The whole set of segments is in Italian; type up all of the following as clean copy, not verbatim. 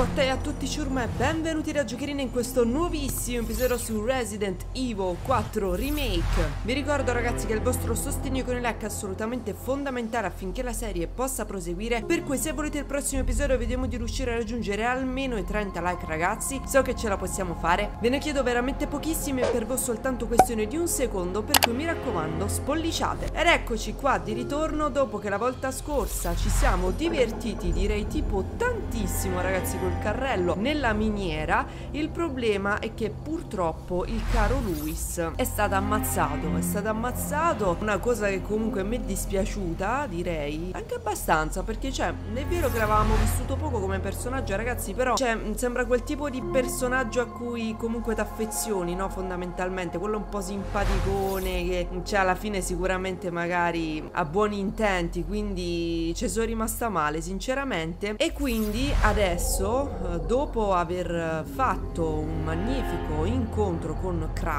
Ciao a te e a tutti ciurma e benvenuti da Jokerina in questo nuovissimo episodio su Resident Evil 4 Remake. Vi ricordo ragazzi che il vostro sostegno con il like è assolutamente fondamentale affinché la serie possa proseguire, per cui se volete il prossimo episodio vediamo di riuscire a raggiungere almeno i 30 like ragazzi, so che ce la possiamo fare. Ve ne chiedo veramente pochissimi e per voi soltanto questione di un secondo, per cui mi raccomando spolliciate. Ed eccoci qua di ritorno dopo che la volta scorsa ci siamo divertiti direi tipo tantissimo ragazzi col carrello nella miniera. Il problema è che purtroppo il caro Luis è stato ammazzato, una cosa che comunque mi è dispiaciuta direi anche abbastanza, perché cioè è vero che l'avevamo vissuto poco come personaggio ragazzi, però cioè sembra quel tipo di personaggio a cui comunque t'affezioni, no, fondamentalmente quello un po' simpaticone che cioè alla fine sicuramente magari ha buoni intenti, quindi ci sono rimasta male sinceramente. E quindi adesso, dopo aver fatto un magnifico incontro con Krauser,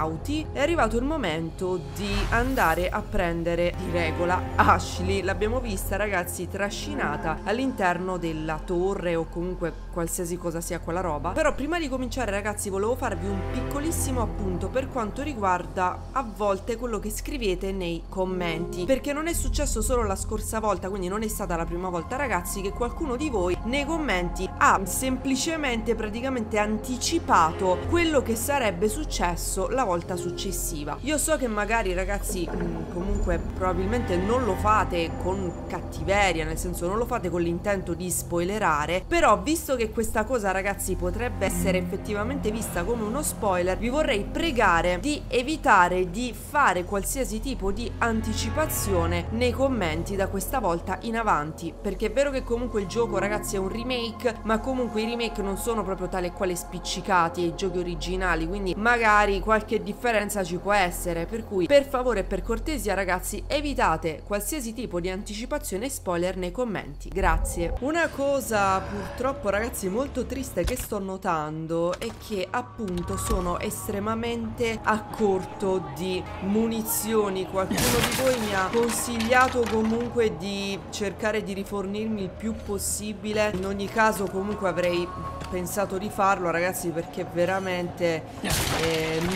è arrivato il momento di andare a prendere di regola Ashley. L'abbiamo vista ragazzi trascinata all'interno della torre o comunque qualsiasi cosa sia quella roba. Però prima di cominciare ragazzi volevo farvi un piccolissimo appunto per quanto riguarda a volte quello che scrivete nei commenti, perché non è successo solo la scorsa volta, quindi non è stata la prima volta ragazzi che qualcuno di voi nei commenti ha semplicemente praticamente anticipato quello che sarebbe successo la volta successiva. Io so che magari ragazzi comunque probabilmente non lo fate con cattiveria, nel senso non lo fate con l'intento di spoilerare, però visto che questa cosa ragazzi potrebbe essere effettivamente vista come uno spoiler, vi vorrei pregare di evitare di fare qualsiasi tipo di anticipazione nei commenti da questa volta in avanti, perché è vero che comunque il gioco ragazzi è un remake, ma comunque i remake non sono proprio tale e quale spiccicati ai giochi originali, quindi magari qualche differenza ci può essere, per cui per favore e per cortesia ragazzi evitate qualsiasi tipo di anticipazione e spoiler nei commenti, grazie. Una cosa purtroppo ragazzi molto triste che sto notando è che appunto sono estremamente a corto di munizioni. Qualcuno di voi mi ha consigliato comunque di cercare di rifornirmi il più possibile, in ogni caso comunque avrei pensato di farlo ragazzi, perché veramente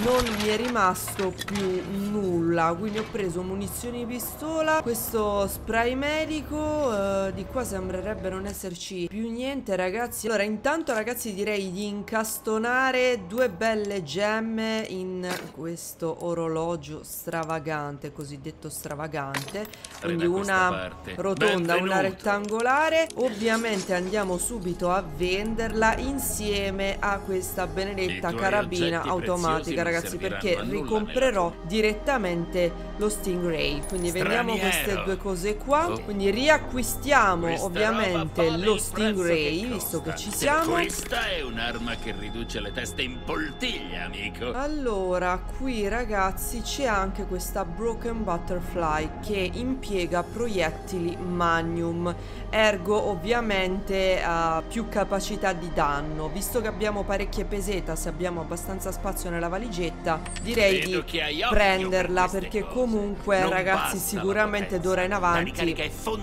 non mi è rimasto più nulla, quindi ho preso munizioni di pistola, questo spray medico, di qua sembrerebbe non esserci più niente ragazzi. Allora intanto ragazzi direi di incastonare due belle gemme in questo orologio stravagante, cosiddetto stravagante, quindi una rotonda, una rettangolare. Ovviamente andiamo subito a venderla insieme a questa benedetta carabina automatica ragazzi, perché ricomprerò direttamente lo Stingray, quindi vendiamo queste due cose qua, quindi riacquistiamo questa ovviamente lo Stingray che visto che ci siamo. Questa è un'arma che riduce le teste in poltiglia amico. Allora qui ragazzi c'è anche questa Broken Butterfly che impiega proiettili magnum, ergo ovviamente ha più capacità di danno. Visto che abbiamo parecchie peseta, se abbiamo abbastanza spazio nella valigetta direi di prenderla, perché comunque ragazzi sicuramente d'ora in avanti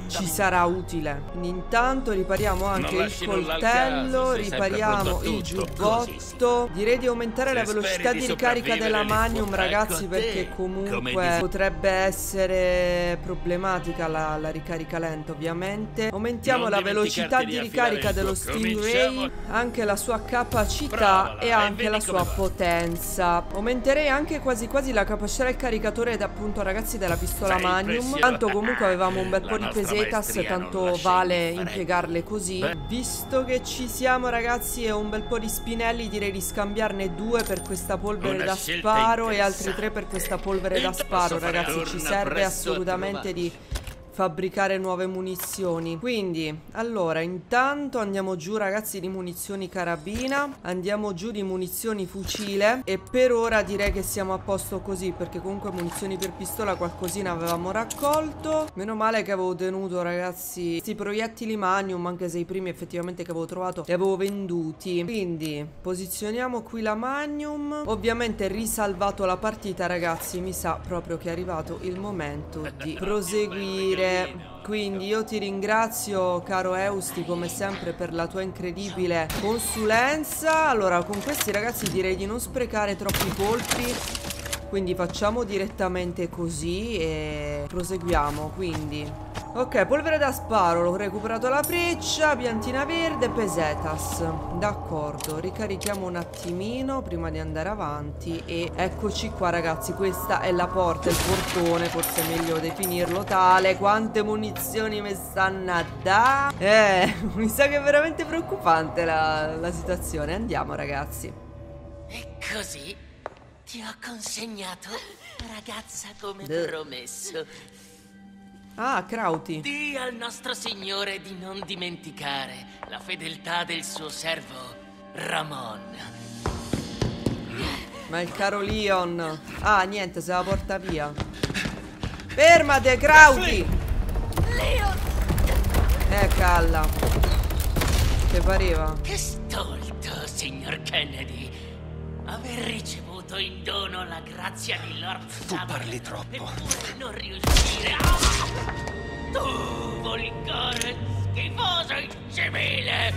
ci sarà utile. Intanto ripariamo anche il coltello, ripariamo il giubbotto. Direi di aumentare la velocità di ricarica della magnum ragazzi, perché comunque potrebbe essere problematica la ricarica lenta ovviamente. Aumentiamo la velocità di ricarica dello Stingray, anche la sua capacità e anche la sua potenza. Aumenterei anche quasi quasi la capacità del caricatore ed appunto ragazzi della pistola magnum, tanto comunque avevamo un bel po' di pesetas, tanto vale impiegarle così. Visto che ci siamo ragazzi e un bel po' di spinelli, direi di scambiarne due per questa polvere da sparo e altri tre per questa polvere da sparo ragazzi, ci serve assolutamente di fabbricare nuove munizioni. Quindi allora intanto andiamo giù ragazzi di munizioni carabina, andiamo giù di munizioni fucile e per ora direi che siamo a posto così, perché comunque munizioni per pistola qualcosina avevamo raccolto. Meno male che avevo tenuto ragazzi questi proiettili magnum, anche se i primi effettivamente che avevo trovato li avevo venduti. Quindi posizioniamo qui la magnum. Ovviamente risalvato la partita ragazzi, mi sa proprio che è arrivato il momento di proseguire dire... Quindi io ti ringrazio, caro Eusti, come sempre per la tua incredibile consulenza. Allora, con questi ragazzi direi di non sprecare troppi colpi, quindi facciamo direttamente così e proseguiamo, quindi. Ok, polvere da sparo, l'ho recuperato la freccia, piantina verde, pesetas. D'accordo, ricarichiamo un attimino prima di andare avanti e eccoci qua ragazzi, questa è la porta, il portone, forse è meglio definirlo tale. Quante munizioni mi stanno a dare? Mi sa che è veramente preoccupante la situazione, andiamo ragazzi. E così ti ho consegnato ragazza come promesso. Ah, Krauti. Dì al nostro signore di non dimenticare la fedeltà del suo servo Ramón. Ma il caro Leon. Ah, niente, se la porta via. Fermate, Krauti. Leon. Calla. Che pareva? Che stolto, signor Kennedy. Aver ricevuto in dono la grazia di Lord Saber. Tu parli troppo. Eppure non riuscire a... Tu, volgare, schifoso incivile!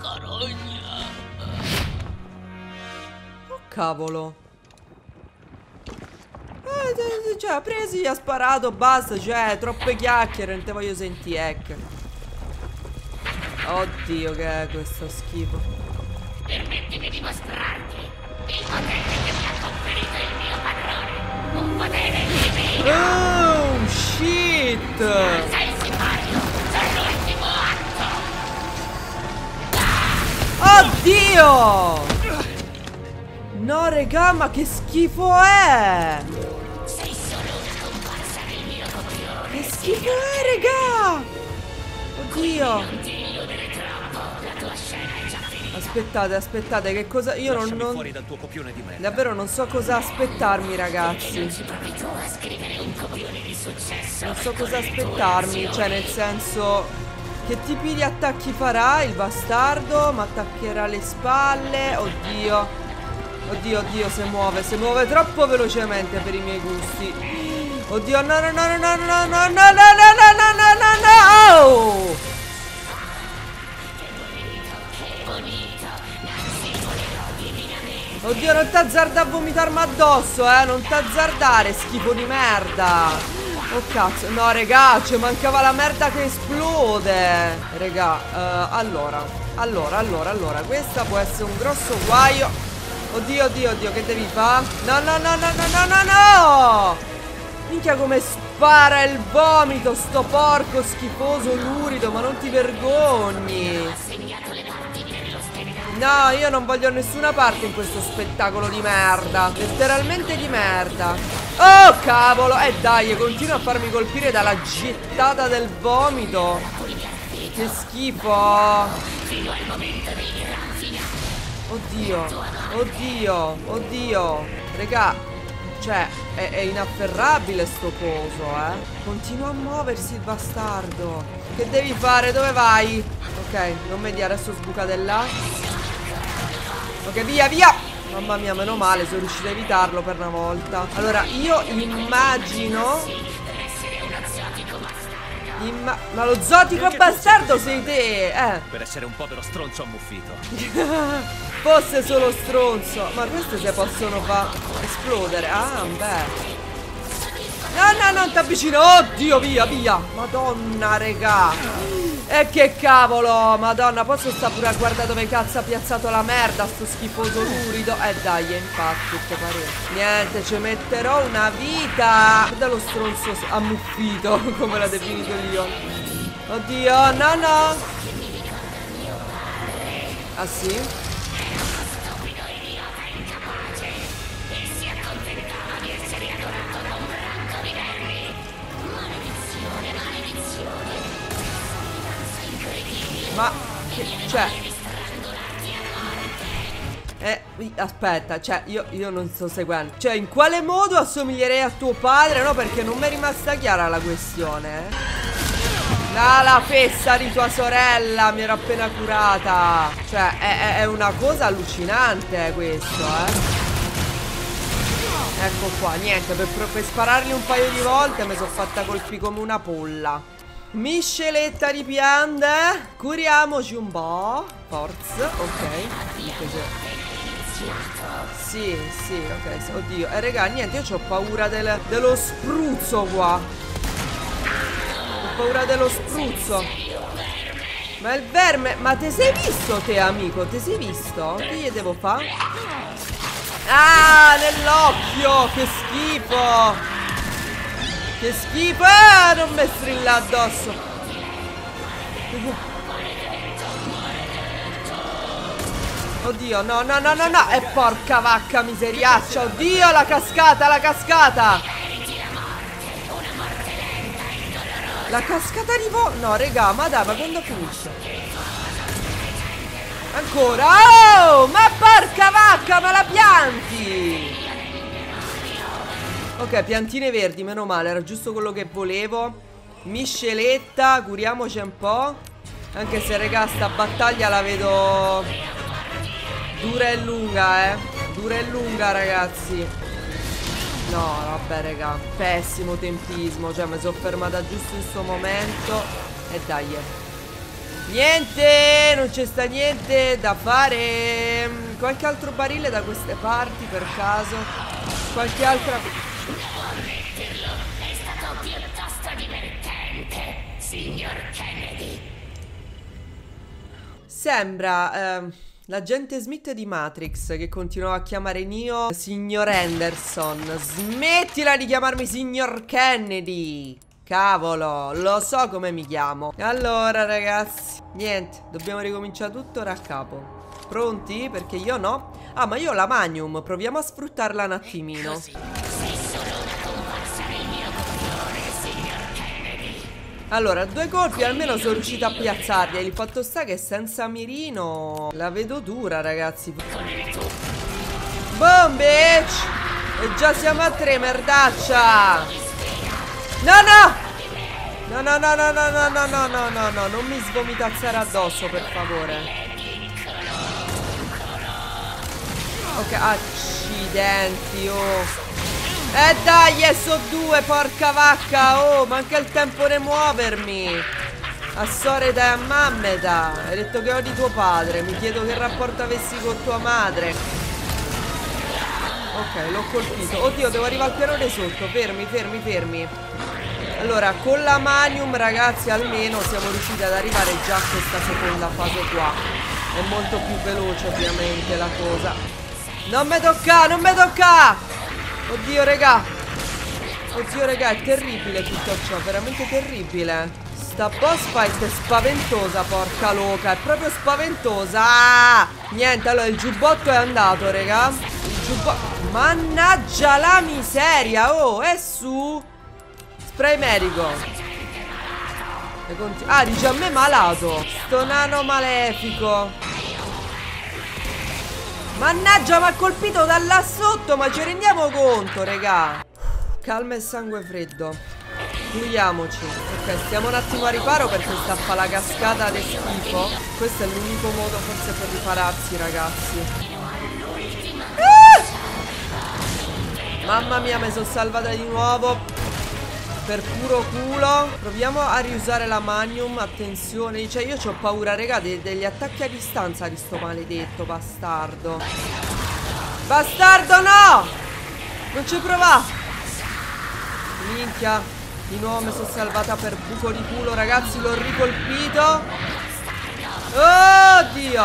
Carogna! Oh, cavolo! Cioè, ha preso, gli ha sparato, basta, cioè, troppe chiacchiere, non te voglio sentire, ecco. Oddio, che è questo schifo. Permettimi di mostrarti il potere che mi ha conferito il mio padrone. Un potere divino. Oh, shit. Alza il sipario. Sono l'ultimo atto. Oddio. No, regà, ma che schifo è. Sei solo una comparsa del mio copione. Che schifo è, regà. Oddio. Aspettate, aspettate, che cosa... Io non... fuori dal tuo copione di merda. Davvero non so cosa aspettarmi, ragazzi. Non so cosa aspettarmi, cioè nel senso... Che tipi di attacchi farà il bastardo? Mi attaccherà le spalle? Oddio. Oddio, oddio, si muove. Si muove troppo velocemente per i miei gusti. Oddio, no, no, no, no, no, no, no, no, no, no, no, no, no, no. Oddio, non t'azzarda a vomitarmi addosso, non t'azzardare, schifo di merda. Oh cazzo, no regà, ci mancava la merda che esplode. Regà, allora, questa può essere un grosso guaio. Oddio, oddio, oddio, che devi fare? No, no, no, no, no, no, no, no. Minchia come spara il vomito, sto porco schifoso, lurido, ma non ti vergogni. No, io non voglio nessuna parte in questo spettacolo di merda. Letteralmente di merda. Oh, cavolo. Dai, continua a farmi colpire dalla gettata del vomito. Che schifo. Oddio. Oddio. Oddio. Regà, cioè, è inafferrabile sto coso, Continua a muoversi il bastardo. Che devi fare? Dove vai? Ok, non mediare, adesso sbuca di là. Ok, via, via! Mamma mia, meno male, sono riuscito a evitarlo per una volta. Allora, io immagino... Ma lo zotico bastardo sei te! Per essere un povero stronzo ammuffito. Fosse solo stronzo. Ma queste se possono far esplodere. Ah, beh. No, no, non ti avvicino. Oddio, via, via. Madonna, regà. E che cavolo. Madonna, posso sta pure a guardare dove cazzo ha piazzato la merda sto schifoso lurido. Dai, infatti, che pare. Niente, ci metterò una vita. Guarda lo stronzo ammuffito, come l'ha definito io. Oddio, no, no. Ah, sì? Ma, cioè, aspetta, cioè, io non sto seguendo. Cioè, in quale modo assomiglierei a tuo padre? No, perché non mi è rimasta chiara la questione. La fessa di tua sorella mi era appena curata. Cioè, è una cosa allucinante questo, Ecco qua, niente, per spararli un paio di volte mi sono fatta colpi come una polla. Misceletta di piante. Curiamoci un po'. Forza, ok. Sì, sì, ok. Oddio, raga, niente, io ho paura dello spruzzo qua. Ho paura dello spruzzo. Ma il verme, ma te sei visto te, amico? Te sei visto? Che gli devo fare? Ah, nell'occhio, che schifo. Che schifo, ah, non mi strilla addosso. Oddio, no, no, no, no, no. E porca vacca miseriaccia. Oddio, la cascata, la cascata. La cascata arrivò. No, regà, ma dai, ma quando finisce? Ancora. Oh, ma porca vacca, ma la pianti. Ok, piantine verdi, meno male. Era giusto quello che volevo. Misceletta, curiamoci un po'. Anche se, regà, sta battaglia la vedo... dura e lunga, dura e lunga, ragazzi. No, vabbè, raga, pessimo tempismo. Cioè, mi sono fermata giusto in sto momento. E dai, niente, non c'è sta niente da fare. Qualche altro barile da queste parti, per caso? Qualche altra... Devo ammetterlo, è stato piuttosto divertente, signor Kennedy. Sembra... l'agente Smith di Matrix che continuava a chiamare Neo signor Anderson. Smettila di chiamarmi signor Kennedy. Cavolo, lo so come mi chiamo. Allora, ragazzi, niente, dobbiamo ricominciare tutto da capo. Pronti? Perché io no. Ah, ma io ho la Magnum, proviamo a sfruttarla un attimino. Sei solo una comparsa nel mio controllo, signor Kennedy. Allora, due colpi almeno sono riuscita a piazzarli. Il fatto sta che senza mirino la vedo dura, ragazzi. Boom, bitch! E già siamo a tre, merdaccia! No, no! No, no, no, no, no, no, no, no, no, no, no, non mi svomitazzare addosso, per favore. Ok, accidenti, oh. E dai, sono due, porca vacca, oh, manca il tempo di muovermi. A sorella e a mammeta. Hai detto che odi tuo padre, mi chiedo che rapporto avessi con tua madre. Ok, l'ho colpito. Oddio, devo arrivare al piano di sotto, fermi, fermi, fermi. Allora, con la Manium, ragazzi, almeno siamo riusciti ad arrivare già a questa seconda fase qua. È molto più veloce, ovviamente, la cosa. Non mi tocca, non mi tocca! Oddio, raga. Oddio, raga, è terribile tutto ciò, veramente terribile. Sta boss fight è spaventosa, porca loca, è proprio spaventosa. Ah! Niente, allora il giubbotto è andato, raga. Il giubbotto... Mannaggia la miseria, oh, è su. Spray medico. Ah, dice a me malato. Sto nano malefico. Mannaggia, mi ha colpito da là sotto, ma ci rendiamo conto, regà. Calma e sangue freddo. Curiamoci. Ok, stiamo un attimo a riparo perché sta a fa la cascata del schifo. Questo è l'unico modo forse per ripararsi, ragazzi. Ah! Mamma mia, mi sono salvata di nuovo. Per puro culo. Proviamo a riusare la Magnum. Attenzione, cioè io ho paura, raga, degli attacchi a distanza di sto maledetto bastardo. Bastardo no! Non ci prova! Minchia. Di nuovo mi sono salvata per buco di culo, ragazzi. L'ho ricolpito. Oddio.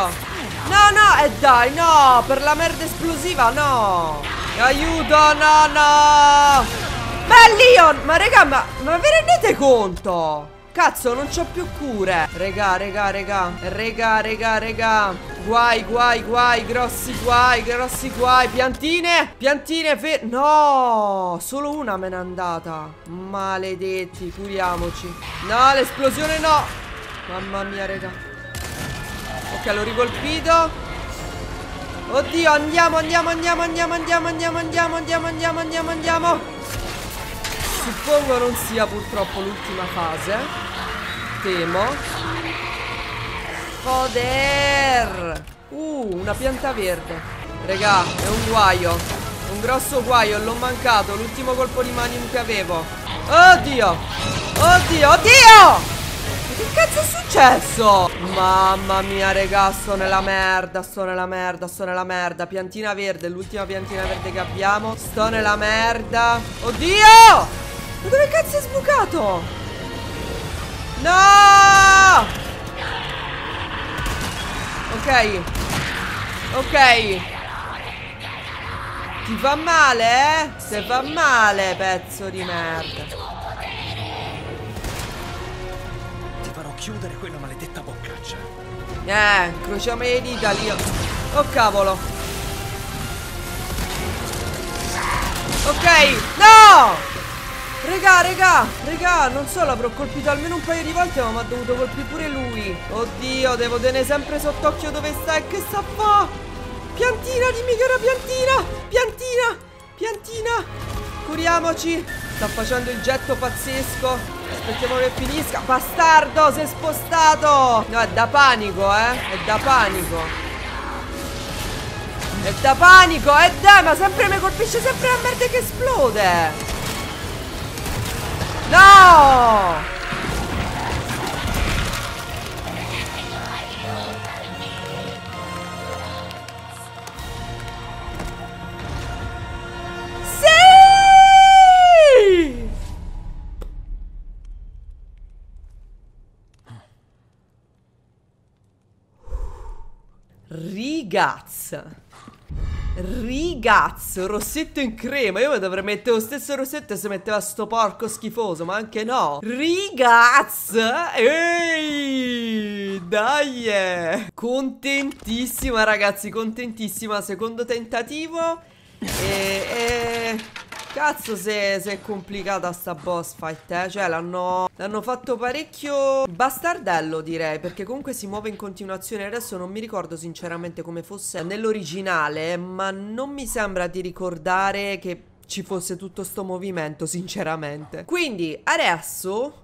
No, no, e dai, no. Per la merda esplosiva, no. Aiuto, no, no. Ma Leon, ma raga, ma vi rendete conto? Cazzo, non c'ho più cure. Raga, raga, raga. Raga, raga, raga. Guai, guai, guai, grossi guai, grossi guai. Piantine, piantine, no, solo una me n'è andata. Maledetti, curiamoci. No, l'esplosione no. Mamma mia, raga. Ok, l'ho ricolpito. Oddio, andiamo, andiamo, andiamo, andiamo, andiamo, andiamo, andiamo, andiamo, andiamo, andiamo, andiamo. Suppongo non sia purtroppo l'ultima fase. Temo. Foder. Una pianta verde. Regà, è un guaio. Un grosso guaio, l'ho mancato. L'ultimo colpo di Manium che avevo. Oddio, oddio, oddio. Che cazzo è successo? Mamma mia, regà, sto nella merda, sto nella merda, sto nella merda. Piantina verde, l'ultima piantina verde che abbiamo. Sto nella merda. Oddio! Ma dove cazzo è sbucato? No! Ok. Ok. Ti fa male, eh? Se fa male, pezzo di merda. Chiudere quella maledetta boccaccia. Incrociamo le dita lì. Oh cavolo. Ok. No. Regà, non solo l'avrò colpito almeno un paio di volte, ma mi ha dovuto colpire pure lui. Oddio, devo tenere sempre sott'occhio dove sta e che sta a fa. Piantina, dimmi che era piantina. Piantina, piantina. Curiamoci. Sta facendo il getto pazzesco. Aspettiamo che finisca. Bastardo, si è spostato. No, è da panico, eh. È da panico. È da panico. E dai, ma sempre mi colpisce sempre la merda che esplode. No. Rigazzo, rossetto in crema. Io mi dovrei mettere lo stesso rossetto se metteva sto porco schifoso, ma anche no. Rigazzo. Ehi, dai, contentissima ragazzi, contentissima. Secondo tentativo. Cazzo se è complicata sta boss fight, eh. Cioè l'hanno fatto parecchio bastardello, direi. Perché comunque si muove in continuazione. Adesso non mi ricordo sinceramente come fosse nell'originale, ma non mi sembra di ricordare che ci fosse tutto sto movimento sinceramente. Quindi adesso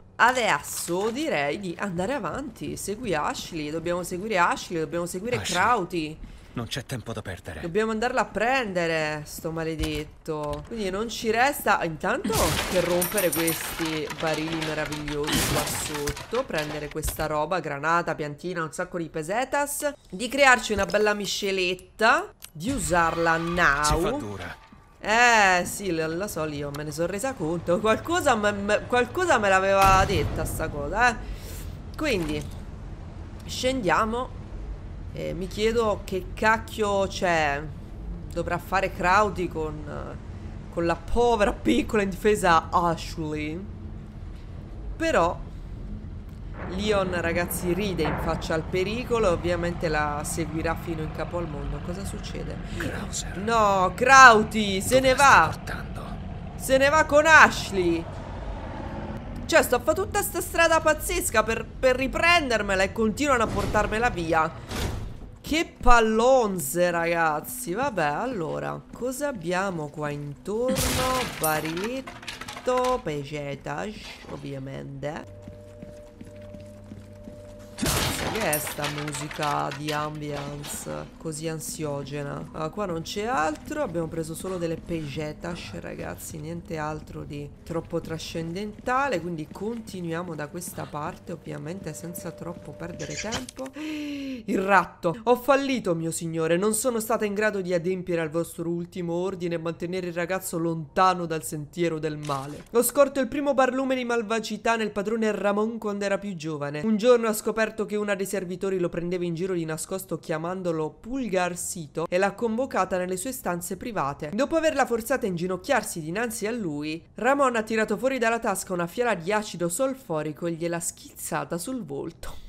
direi di andare avanti. Segui Ashley, dobbiamo seguire Ashley, dobbiamo seguire Krauser. Non c'è tempo da perdere. Dobbiamo andarla a prendere, sto maledetto. Quindi non ci resta intanto che rompere questi barili meravigliosi qua sotto. Prendere questa roba, granata, piantina, un sacco di pesetas. Di crearci una bella misceletta. Di usarla now. Si fa dura. Sì, lo so, io me ne sono resa conto. Qualcosa me l'aveva detta sta cosa, eh. Quindi scendiamo. Mi chiedo che cacchio c'è. Dovrà fare Krauser con la povera piccola indifesa Ashley. Però Leon ragazzi ride in faccia al pericolo. Ovviamente la seguirà fino in capo al mondo. Cosa succede? Krauser. No, Krauser se ne va. Se ne va con Ashley. Cioè sto a fare tutta sta strada pazzesca per riprendermela e continuano a portarmela via. Che pallonze ragazzi. Vabbè, allora cosa abbiamo qua intorno? Bariletto, pesetas, ovviamente. Che è sta musica di ambience così ansiogena? Ah, qua non c'è altro. Abbiamo preso solo delle pesetas ragazzi. Niente altro di troppo trascendentale. Quindi continuiamo da questa parte, ovviamente senza troppo perdere tempo. Il ratto. Ho fallito mio signore. Non sono stata in grado di adempiere al vostro ultimo ordine e mantenere il ragazzo lontano dal sentiero del male. Ho scorto il primo barlume di malvagità nel padrone Ramón quando era più giovane. Un giorno ho scoperto che una dei servitori lo prendeva in giro di nascosto chiamandolo Pulgarcito e l'ha convocata nelle sue stanze private. Dopo averla forzata a inginocchiarsi dinanzi a lui, Ramón ha tirato fuori dalla tasca una fiala di acido solforico e gliel'ha schizzata sul volto.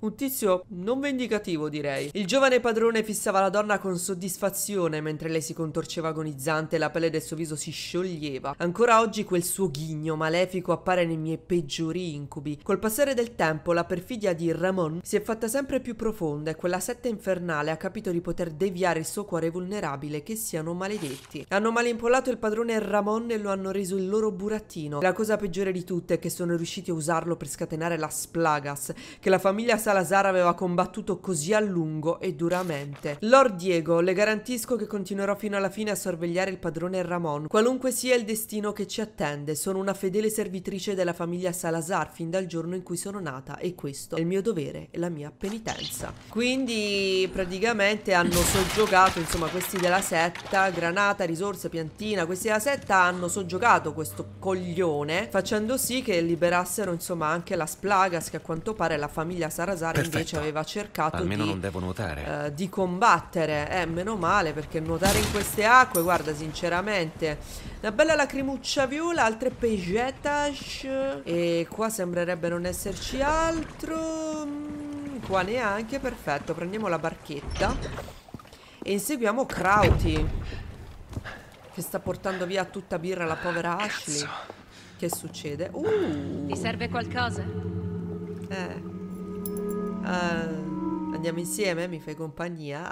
Un tizio non vendicativo, direi. Il giovane padrone fissava la donna con soddisfazione mentre lei si contorceva agonizzante e la pelle del suo viso si scioglieva. Ancora oggi quel suo ghigno malefico appare nei miei peggiori incubi. Col passare del tempo la perfidia di Ramón si è fatta sempre più profonda e quella setta infernale ha capito di poter deviare il suo cuore vulnerabile. Che siano maledetti. Hanno malimpolato il padrone Ramón e lo hanno reso il loro burattino. La cosa peggiore di tutte è che sono riusciti a usarlo per scatenare la Plagas, che la famiglia Salazar aveva combattuto così a lungo e duramente. Lord Diego, le garantisco che continuerò fino alla fine a sorvegliare il padrone Ramón, qualunque sia il destino che ci attende. Sono una fedele servitrice della famiglia Salazar fin dal giorno in cui sono nata e questo è il mio dovere e la mia penitenza. Quindi praticamente hanno soggiogato, insomma, questi della setta, granata, risorse, piantina, questi della setta hanno soggiogato questo coglione facendo sì che liberassero, insomma, anche la Plagas, che a quanto pare la famiglia Salazar invece aveva cercato almeno di, non devo nuotare. Di combattere. Meno male, perché nuotare in queste acque, guarda, sinceramente, una bella lacrimuccia viola, altre peigetage. E qua sembrerebbe non esserci altro. Qua neanche, perfetto. Prendiamo la barchetta e inseguiamo Krauti, che sta portando via tutta birra la povera Ashley. Che succede? Ti serve qualcosa? Andiamo insieme? Mi fai compagnia?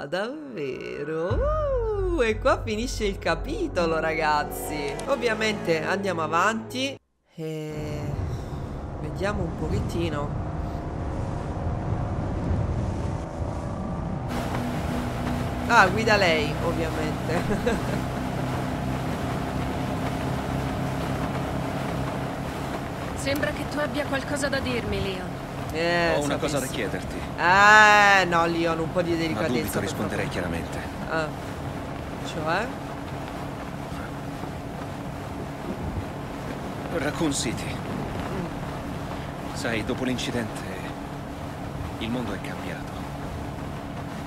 Ah, davvero? E qua finisce il capitolo, ragazzi. Ovviamente andiamo avanti e vediamo un pochettino. Ah, guida lei, ovviamente. Sembra che tu abbia qualcosa da dirmi, Leon. Ho una cosa da chiederti. No, Leon, un po' di delicatezza. Ma dubito risponderei chiaramente. Cioè? Raccoon City. Sai, dopo l'incidente, il mondo è cambiato.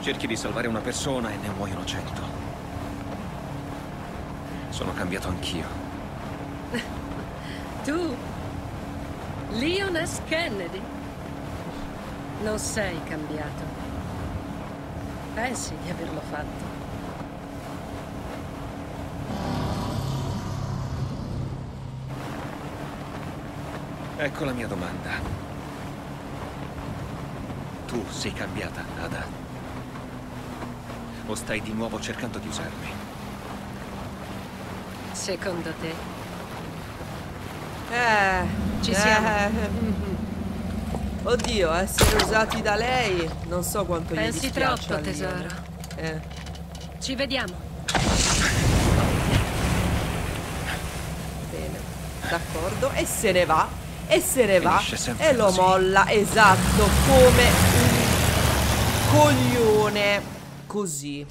Cerchi di salvare una persona e ne muoiono 100. Sono cambiato anch'io. Tu... Leon S. Kennedy, non sei cambiato. Pensi di averlo fatto. Ecco la mia domanda. Tu sei cambiata, Ada? O stai di nuovo cercando di usarmi? Secondo te? Ci siamo. Oddio, essere usati da lei. Non so quanto gli dispiaccia. Pensi troppo, tesoro. Ci vediamo. Bene, d'accordo. E se ne va. E se ne va. E lo molla. Esatto, come un coglione. Così,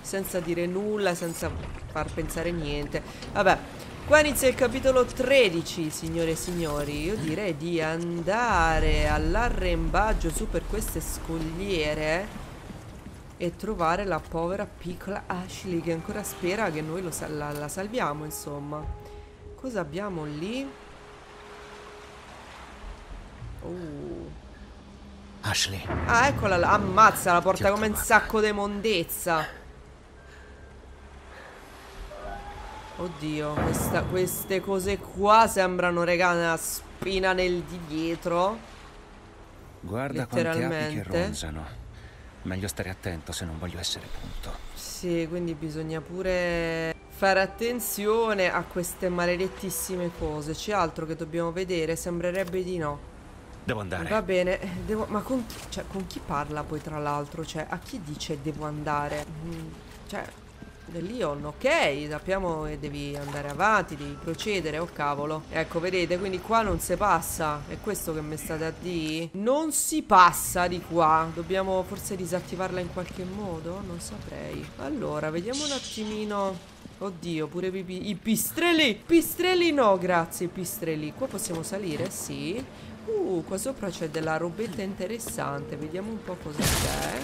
senza dire nulla, senza far pensare niente. Vabbè. Qua inizia il capitolo 13, signore e signori. Io direi di andare all'arrembaggio su per queste scogliere e trovare la povera piccola Ashley, che ancora spera che noi la salviamo, insomma. Cosa abbiamo lì? Ashley. Eccola là. Ammazza, la porta come un sacco di mondezza. Oddio, queste cose qua sembrano, regà, una spina nel di dietro. Guarda quante api che ronzano. Meglio stare attento se non voglio essere punto. Sì, quindi bisogna pure fare attenzione a queste maledettissime cose. C'è altro che dobbiamo vedere? Sembrerebbe di no. Devo andare. Va bene, devo... Ma con chi, cioè, con chi parla poi, tra l'altro? Cioè, a chi dice devo andare? Cioè... Leon, ok, sappiamo che devi andare avanti, devi procedere, oh cavolo. Ecco, vedete, quindi qua non si passa. È questo che mi state a dire? Non si passa di qua. Dobbiamo forse disattivarla in qualche modo? Non saprei. Allora, vediamo un attimino. Oddio, pure i pistrelli. Pistrelli no, grazie, pistrelli. Qua possiamo salire, sì. Qua sopra c'è della robetta interessante. Vediamo un po' cosa c'è.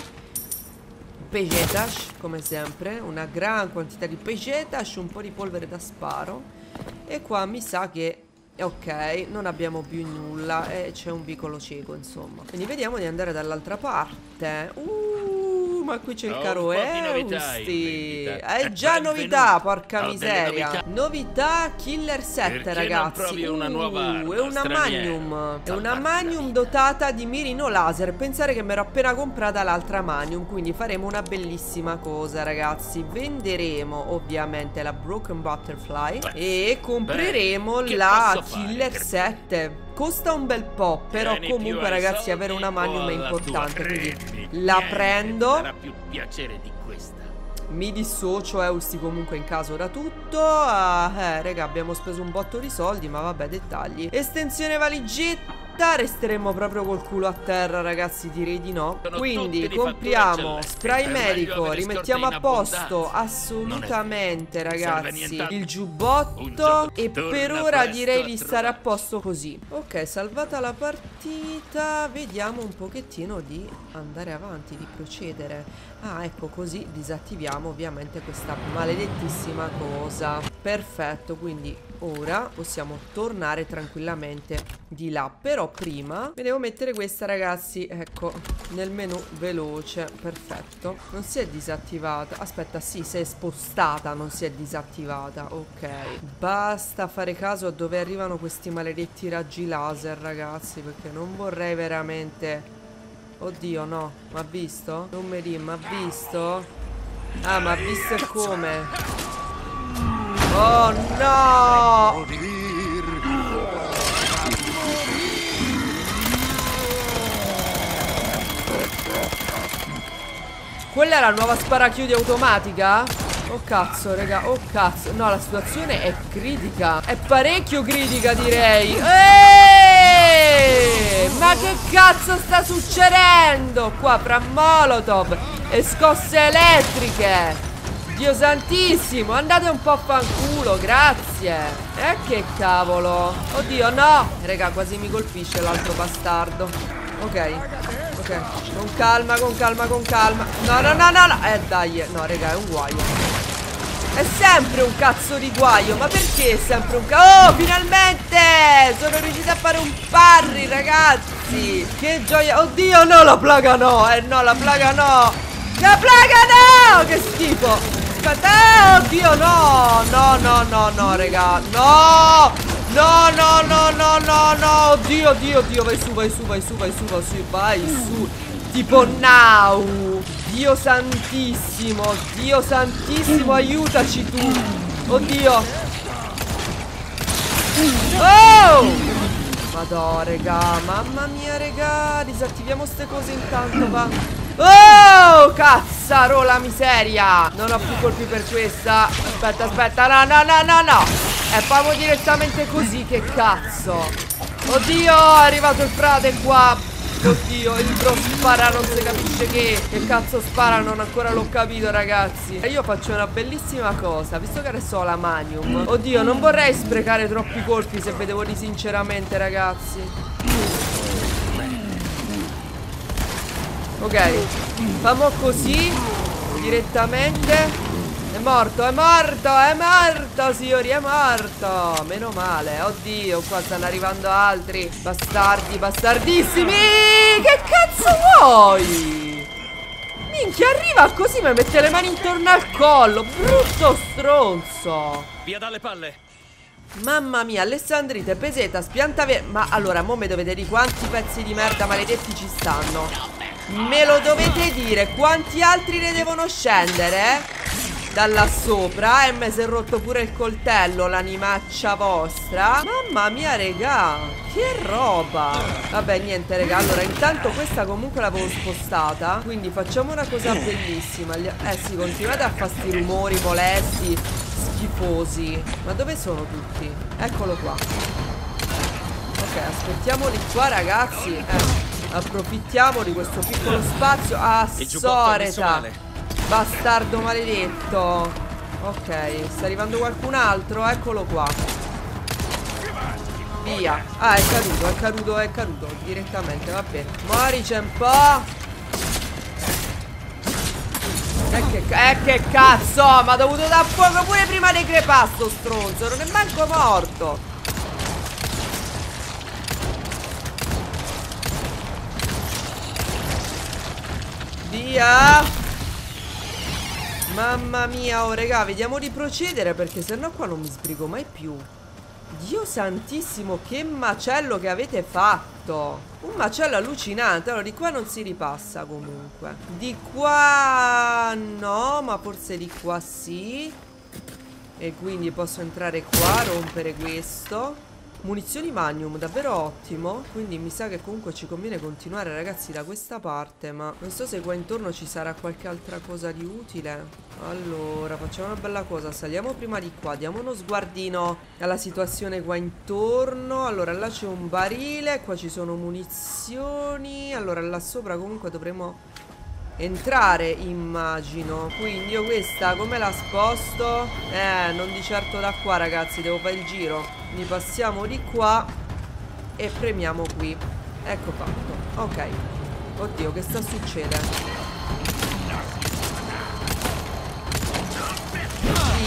Pegetas, come sempre, una gran quantità di pegetas, un po' di polvere da sparo. E qua mi sa che, ok, non abbiamo più nulla e c'è un vicolo cieco, insomma. Quindi vediamo di andare dall'altra parte. Ma qui c'è il caro Eusti. È già novità, porca miseria. Novità Killer 7, perché ragazzi. Una nuova arma, è una Magnum. È una Magnum dotata di mirino laser. Pensare che mi ero appena comprata l'altra Magnum. Quindi faremo una bellissima cosa, ragazzi. Venderemo ovviamente la Broken Butterfly e compreremo la Killer 7. Costa un bel po', però comunque ragazzi avere una magnum è importante, quindi la prendo. Mi dissocio, Eusti comunque in caso da tutto. Raga, abbiamo speso un botto di soldi, ma vabbè, dettagli. Estensione valigetta. Resteremo proprio col culo a terra, ragazzi, direi di no. Quindi compriamo spray medico, rimettiamo a posto assolutamente, ragazzi, il giubbotto. E per ora direi di stare a posto così. Ok, salvata la partita, vediamo un pochettino di andare avanti, di procedere. Ah, ecco, così disattiviamo ovviamente questa maledettissima cosa. Perfetto, quindi ora possiamo tornare tranquillamente di là. Però prima mi devo mettere questa, ragazzi, ecco, nel menu veloce. Perfetto. Non si è disattivata. Aspetta, sì, si è spostata, non si è disattivata. Ok. Basta fare caso a dove arrivano questi maledetti raggi laser, ragazzi, perché non vorrei veramente... Oddio, no. Ma ha visto? Non mi dì, ma ha visto? Ah, ma ha visto come? Oh no! Quella è la nuova sparachiudi automatica? Oh cazzo, raga, oh cazzo. No, la situazione è critica. È parecchio critica, direi. Ma che cazzo sta succedendo qua fra molotov e scosse elettriche? Dio santissimo, andate un po' a fanculo, grazie. Che cavolo. Oddio, no. Raga, quasi mi colpisce l'altro bastardo. Ok. Okay. Con calma, con calma, con calma. No, no, no, no, no. Dai. No, raga, è un guaio. È sempre un cazzo di guaio. Ma perché è sempre un cazzo? Oh, finalmente! Sono riuscita a fare un parry, ragazzi. Che gioia. Oddio, no, la plaga no. No, la plaga no. La plaga no! Che schifo. Aspetta. Oddio, no. No, no, no, no, raga. No! No, no, no, no, no, no. Oddio, oddio, oddio. Vai su, vai su, vai su, vai su, vai su, vai su. Tipo now. Dio santissimo. Dio santissimo, aiutaci tu. Oddio. Oh! Madò, regà. Mamma mia, regà. Disattiviamo ste cose intanto, va. Oh, cazzarola miseria. Non ho più colpi per questa. Aspetta, aspetta. No, no, no, no, no. E proprio direttamente così, che cazzo. Oddio, è arrivato il frate qua. Oddio, il bro spara, non si capisce che. Che cazzo spara, non ancora l'ho capito, ragazzi. E io faccio una bellissima cosa, visto che adesso ho la magnum. Oddio, non vorrei sprecare troppi colpi, se vedevo di sinceramente, ragazzi. Ok, famo così, direttamente. È morto, è morto, è morto, signori, è morto. Meno male, oddio, qua stanno arrivando altri. Bastardi, bastardissimi. Che cazzo vuoi? Minchia, arriva così, mi mette le mani intorno al collo. Brutto stronzo. Via dalle palle. Mamma mia, Alessandrite, peseta, spiantave. Ma allora, mo mi dovete dire quanti pezzi di merda maledetti ci stanno. Me lo dovete dire, quanti altri ne devono scendere? Da là sopra. E mi si è rotto pure il coltello, l'animaccia vostra. Mamma mia, regà, che roba. Vabbè, niente, regà. Allora, intanto questa comunque l'avevo spostata, quindi facciamo una cosa bellissima. Sì, continuate a fare sti rumori molesti, schifosi. Ma dove sono tutti? Eccolo qua. Ok, aspettiamoli qua, ragazzi. Approfittiamo di questo piccolo spazio. Ah, soreta, bastardo maledetto. Ok, sta arrivando qualcun altro. Eccolo qua. Via. Ah, è caduto, è caduto, è caduto direttamente, va bene. Mori, c'è un po'. Che cazzo. Ma ha dovuto dar fuoco pure prima dei crepasto, stronzo. Non è manco morto. Via. Mamma mia, oh regà, vediamo di procedere, perché sennò qua non mi sbrigo mai più. Dio santissimo, che macello che avete fatto. Un macello allucinante. Allora, di qua non si ripassa comunque. Di qua no, ma forse di qua sì. E quindi posso entrare qua, rompere questo. Munizioni magnum, davvero ottimo. Quindi mi sa che comunque ci conviene continuare, ragazzi, da questa parte. Ma non so se qua intorno ci sarà qualche altra cosa di utile. Allora, facciamo una bella cosa. Saliamo prima di qua, diamo uno sguardino alla situazione qua intorno. Allora, là c'è un barile, qua ci sono munizioni. Allora, là sopra comunque dovremo entrare, immagino. Quindi io questa come la sposto? Non di certo da qua, ragazzi, devo fare il giro. Quindi passiamo di qua e premiamo qui. Ecco fatto, ok. Oddio, che sta succedendo?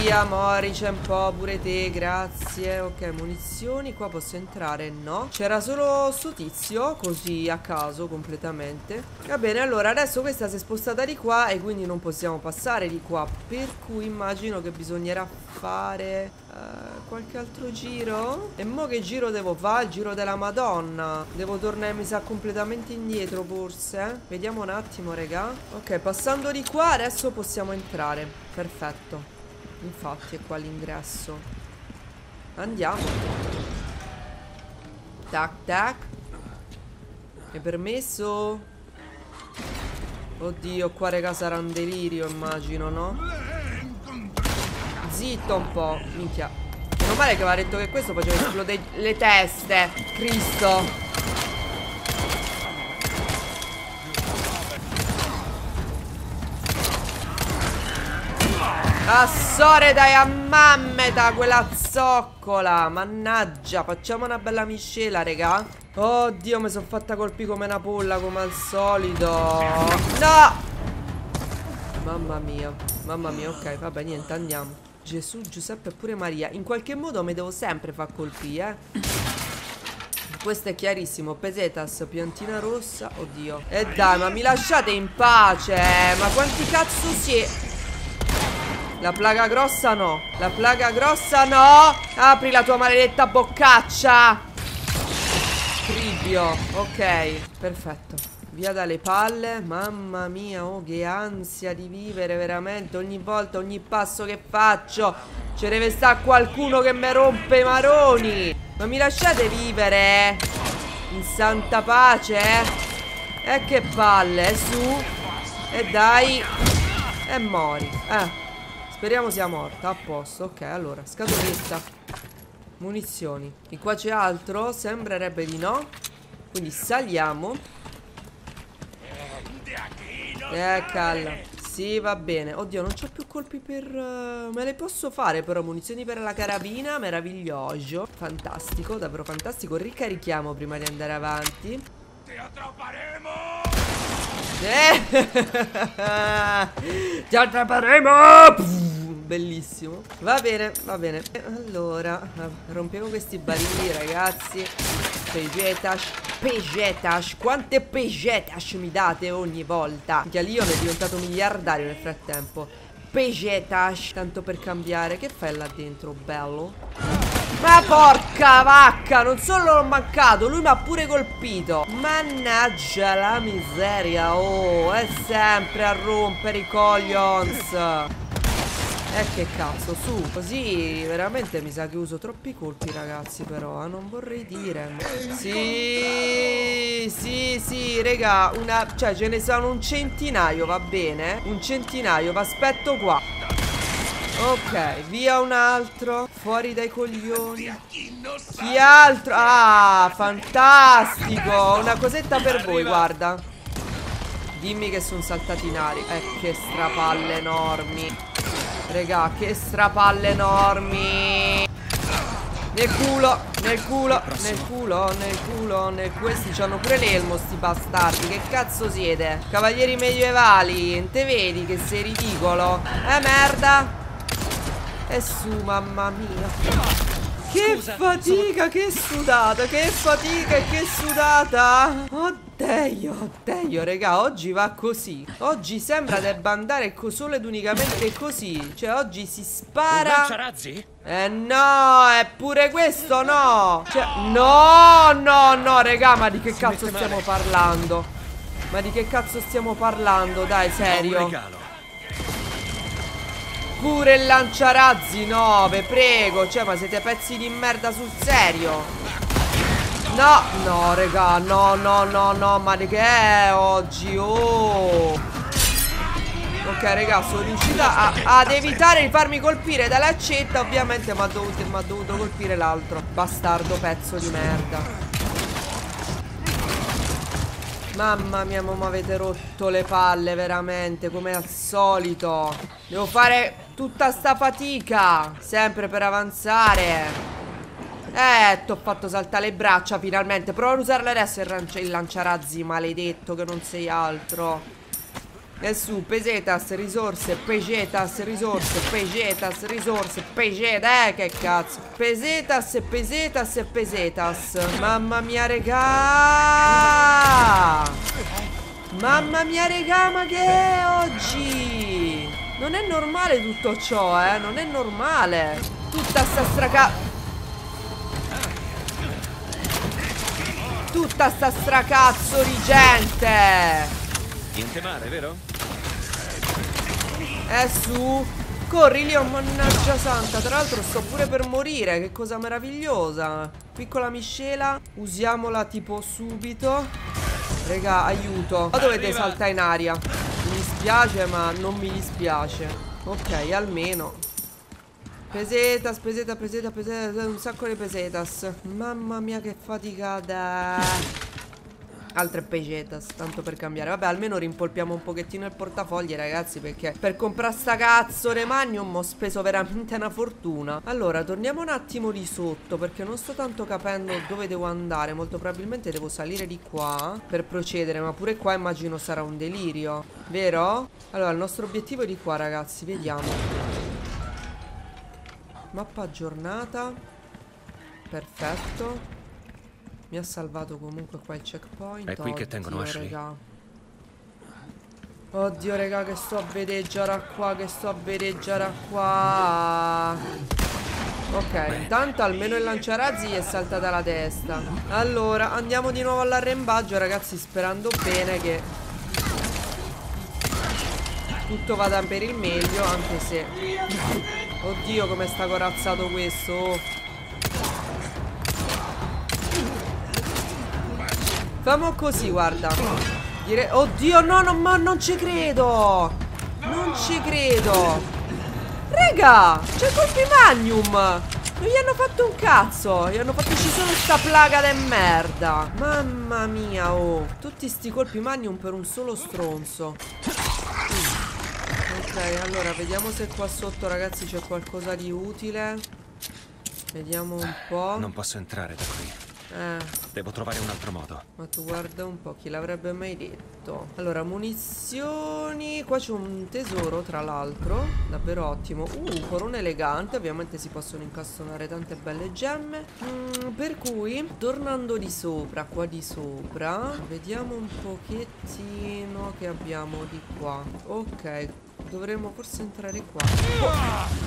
Via, mori, c'è un po' pure te, grazie. Ok, munizioni, qua posso entrare? No. C'era solo sto tizio, così a caso, completamente. Va bene, allora, adesso questa si è spostata di qua e quindi non possiamo passare di qua. Per cui immagino che bisognerà fare qualche altro giro. E mo che giro devo fare? Il giro della Madonna. Devo tornare, mi sa, completamente indietro, forse. Vediamo un attimo, raga. Ok, passando di qua adesso possiamo entrare. Perfetto. Infatti è qua l'ingresso. Andiamo. Tac tac. È permesso. Oddio, qua, raga, sarà un delirio, immagino, no? Zitto un po'. Minchia. Meno male che aveva detto che questo faceva esplodere le teste. Cristo. Assore dai a mammeta quella zoccola. Mannaggia, facciamo una bella miscela, raga. Oddio, mi sono fatta colpire come una polla, come al solito. No! Mamma mia. Mamma mia, ok, vabbè, niente, andiamo. Gesù, Giuseppe e pure Maria. In qualche modo mi devo sempre far colpire, Questo è chiarissimo. Pesetas, piantina rossa. Oddio. E dai, ma mi lasciate in pace. Ma quanti cazzo siete? La plaga grossa no. La plaga grossa no. Apri la tua maledetta boccaccia. Cribbio. Ok, perfetto. Via dalle palle. Mamma mia, oh, che ansia di vivere, veramente. Ogni volta, ogni passo che faccio ci deve stare qualcuno che mi rompe i maroni. Ma mi lasciate vivere in santa pace. E che palle. Su. E dai. E mori. Speriamo sia morta, a posto, ok, allora, scatoletta, munizioni. E qua c'è altro? Sembrerebbe di no. Quindi saliamo. Calma. Sì, va bene. Oddio, non c'ho più colpi per... me le posso fare però, munizioni per la carabina, meraviglioso. Fantastico, davvero fantastico. Ricarichiamo prima di andare avanti. Ti attrapperemo! Ti attrapperemo! Bellissimo. Va bene, va bene. Allora, rompiamo questi barili, ragazzi. Pegetas, pegetas. Quante pegetas mi date ogni volta? Anche Leon è diventato miliardario nel frattempo. Pegetas. Tanto per cambiare. Che fai là dentro, bello? Ma porca vacca. Non solo l'ho mancato, lui mi ha pure colpito. Mannaggia la miseria. Oh, è sempre a rompere i coglions. Che cazzo, su, così veramente mi sa che uso troppi colpi, ragazzi, però, non vorrei dire. Sì, sì, sì, raga, una... cioè, ce ne sono un centinaio, va bene? Un centinaio, vi aspetto qua. Ok, via un altro. Fuori dai coglioni. Chi altro? Ah, fantastico. Una cosetta per voi, guarda. Dimmi che sono saltati in aria. Che strapalle enormi. Regà, che strapalle enormi. Nel culo, nel culo, nel culo, nel culo, nel... Questi c'hanno pure l'elmo, sti bastardi. Che cazzo siete? Cavalieri medievali. Te vedi che sei ridicolo? Merda. E su, mamma mia. Che fatica, che sudata, che fatica e che sudata. Oddio, oddio, raga, oggi va così. Oggi sembra debba andare solo ed unicamente così. Cioè, oggi si spara. No, è pure questo, no. Cioè, no, no, no, raga, ma di che cazzo stiamo parlando? Ma di che cazzo stiamo parlando, dai, serio? Pure il lanciarazzi 9, prego. Cioè, ma siete pezzi di merda sul serio. No, no, raga, no, no, no, no, ma di che è oggi? Oh. Ok, raga, sono riuscita ad evitare di farmi colpire dall'accetta. Ovviamente mi ha dovuto colpire l'altro. Bastardo pezzo di merda. Mamma mia, ma mi avete rotto le palle, veramente, come al solito. Devo fare tutta sta fatica, sempre per avanzare. Ti ho fatto saltare le braccia finalmente. Prova ad usarle adesso il lanciarazzi maledetto che non sei altro. E su, pesetas, risorse, pesetas, risorse, pesetas, risorse, pesetas, che cazzo. Pesetas, pesetas, pesetas. Mamma mia, regà. Mamma mia, regà, ma che è oggi? Non è normale tutto ciò, non è normale. Tutta sta straca... tutta sta stracazzo di gente. Niente male, vero? Su. Corri, Leon, mannaggia santa. Tra l'altro sto pure per morire. Che cosa meravigliosa. Piccola miscela. Usiamola tipo subito. Raga, aiuto. Ma dovete saltare in aria. Mi dispiace, ma non mi dispiace. Ok, almeno. Pesetas, pesetas, pesetas, pesetas. Un sacco di pesetas. Mamma mia che faticata. Altre pesetas, tanto per cambiare. Vabbè, almeno rimpolpiamo un pochettino il portafogli, ragazzi, perché per comprare sta cazzo de magnum ho speso veramente una fortuna. Allora, torniamo un attimo di sotto, perché non sto tanto capendo dove devo andare. Molto probabilmente devo salire di qua per procedere, ma pure qua immagino sarà un delirio, vero? Allora, il nostro obiettivo è di qua, ragazzi, vediamo. Mappa aggiornata. Perfetto. Mi ha salvato comunque qua il checkpoint. È qui che tengono Ashley. Oddio, raga, che sto a vedeggiare qua. Che sto a vedeggiare qua. Ok, intanto almeno il lanciarazzi gli è saltata la testa. Allora, andiamo di nuovo all'arrembaggio, ragazzi, sperando bene che tutto vada per il meglio, anche se... oddio, come sta corazzato questo, oh. Famo così, guarda. Oddio, no, no, ma non ci credo. Non ci credo. Raga, c'è colpi magnum. Non gli hanno fatto un cazzo. Gli hanno fatto uccidere sta plaga de merda. Mamma mia, oh. Tutti sti colpi magnum per un solo stronzo. Ok, allora vediamo se qua sotto, ragazzi, c'è qualcosa di utile. Vediamo un po'. Non posso entrare da qui. Devo trovare un altro modo. Ma tu guarda un po', chi l'avrebbe mai detto? Allora, munizioni. Qua c'è un tesoro, tra l'altro. Davvero ottimo. Corona elegante. Ovviamente si possono incastonare tante belle gemme. Per cui, tornando di sopra, qua di sopra, vediamo un pochettino che abbiamo di qua. Ok, dovremmo forse entrare qua.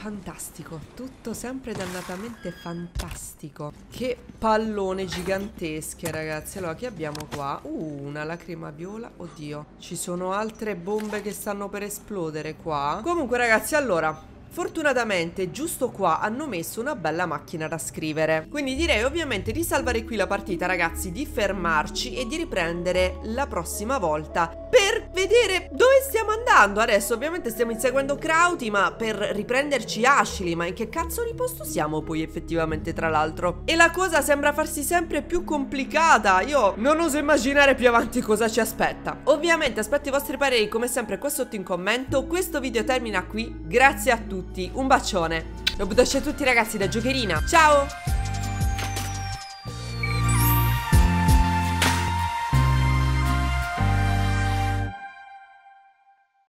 Fantastico, tutto sempre dannatamente fantastico. Che pallone gigantesche, ragazzi. Allora, che abbiamo qua? Una lacrima viola, oddio. Ci sono altre bombe che stanno per esplodere qua. Comunque, ragazzi, allora... fortunatamente giusto qua hanno messo una bella macchina da scrivere. Quindi direi ovviamente di salvare qui la partita, ragazzi, di fermarci e di riprendere la prossima volta per vedere dove stiamo andando. Adesso ovviamente stiamo inseguendo Krauser, ma per riprenderci Ashley. Ma in che cazzo di posto siamo poi effettivamente, tra l'altro? E la cosa sembra farsi sempre più complicata. Io non oso immaginare più avanti cosa ci aspetta. Ovviamente aspetto i vostri pareri come sempre qua sotto in commento. Questo video termina qui. Grazie a tutti, un bacione. Lo bacio a tutti, ragazzi, da Jokerina. Ciao!